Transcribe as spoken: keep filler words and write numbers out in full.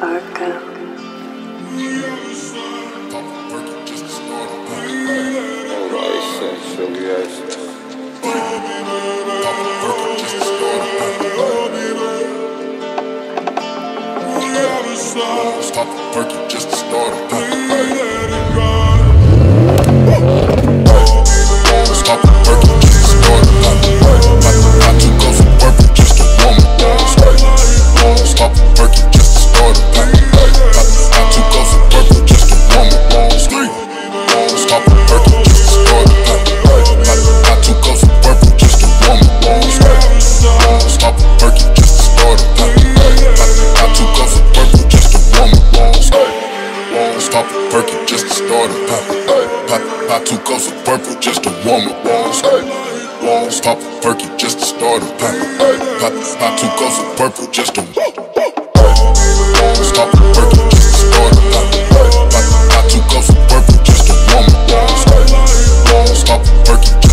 parca. Stop working just to start a party. Stop working just to start a party. I took off from work just to warm up. Stop working just to start a party. I took off from work just to warm up. Stop working just to start a party. I took off from work just to warm up. Stop working just to start a party. I took off from work just to warm up. Stop working just to start a party. I took off some purple just to warm up. Stop working just to start a party. I took off some purple just to stop working just to start a party. I took off some purple just to warm up. Stop working.